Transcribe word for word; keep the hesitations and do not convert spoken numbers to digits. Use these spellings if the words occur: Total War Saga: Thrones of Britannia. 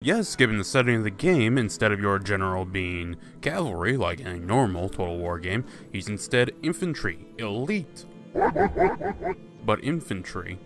Yes, given the setting of the game, instead of your general being cavalry like any normal Total War game, he's instead infantry, elite. But infantry